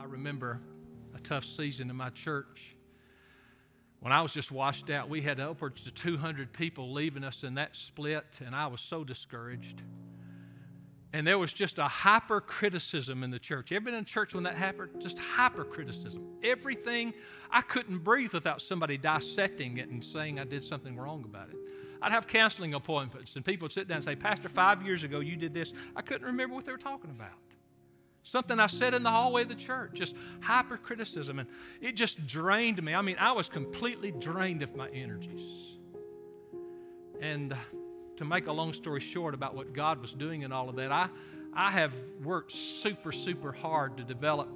I remember a tough season in my church. When I was just washed out, we had upwards to 200 people leaving us in that split, and I was so discouraged. And there was just a hyper-criticism in the church. Ever been in church when that happened? Just hyper-criticism. Everything, I couldn't breathe without somebody dissecting it and saying I did something wrong about it. I'd have counseling appointments, and people would sit down and say, Pastor, 5 years ago you did this. I couldn't remember what they were talking about. Something I said in the hallway of the church, just hyper-criticism, and it just drained me. I mean, I was completely drained of my energies. And to make a long story short about what God was doing in all of that, I have worked super hard to develop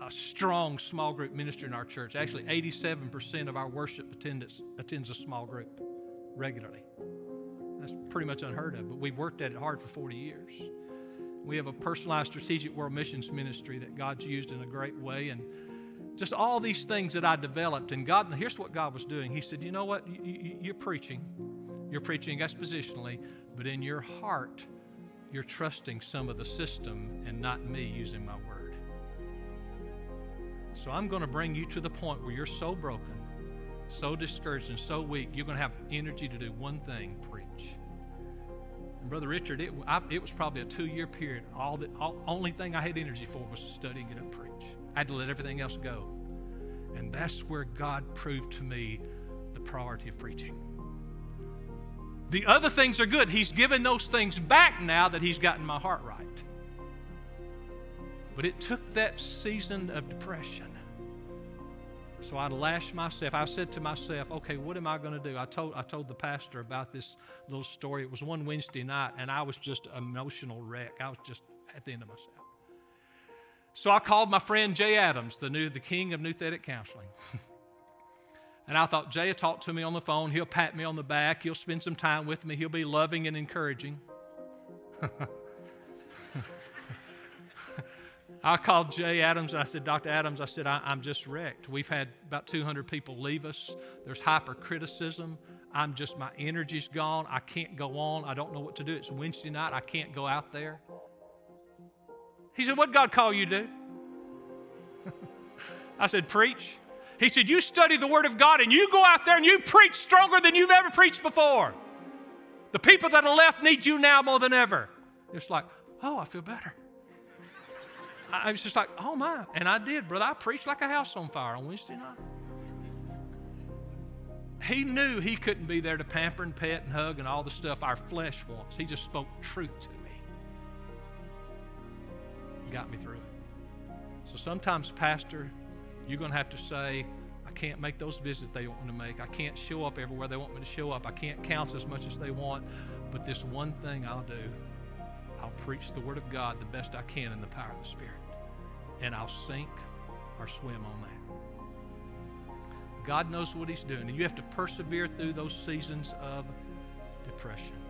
a strong small group ministry in our church. Actually, 87% of our worship attendance attends a small group regularly. That's pretty much unheard of, but we've worked at it hard for 40 years. We have a personalized strategic world missions ministry that God's used in a great way, and just all these things that I developed. And God, here's what God was doing. He said, you know what, you're preaching. You're preaching expositionally, but in your heart, you're trusting some of the system and not me using my word. So I'm going to bring you to the point where you're so broken, so discouraged, and so weak, you're going to have energy to do one thing, preach. And Brother Richard, it was probably a 2-year period. Only thing I had energy for was to study and get up and preach. I had to let everything else go. And that's where God proved to me the priority of preaching. The other things are good. He's given those things back now that he's gotten my heart right. But it took that season of depression. So I lashed myself. I said to myself, okay, what am I going to do? I told the pastor about this little story. It was one Wednesday night, and I was just an emotional wreck. I was just at the end of myself. So I called my friend Jay Adams, the king of Nuthetic Counseling. And I thought, Jay will talk to me on the phone. He'll pat me on the back. He'll spend some time with me. He'll be loving and encouraging. I called Jay Adams, and I said, Dr. Adams, I said, I'm just wrecked. We've had about 200 people leave us. There's hyper-criticism. My energy's gone. I can't go on. I don't know what to do. It's Wednesday night. I can't go out there. He said, what'd God call you to do? I said, preach. He said, you study the Word of God, and you go out there and you preach stronger than you've ever preached before. The people that are left need you now more than ever. It's like, oh, I feel better. I was just like, oh, my. And I did, brother. I preached like a house on fire on Wednesday night. He knew he couldn't be there to pamper and pet and hug and all the stuff our flesh wants. He just spoke truth to me. Got me through it. So sometimes, pastor, you're going to have to say, I can't make those visits they want me to make. I can't show up everywhere they want me to show up. I can't counsel as much as they want. But this one thing I'll do, I'll preach the Word of God the best I can in the power of the Spirit. And I'll sink or swim on that. God knows what He's doing. And you have to persevere through those seasons of depression.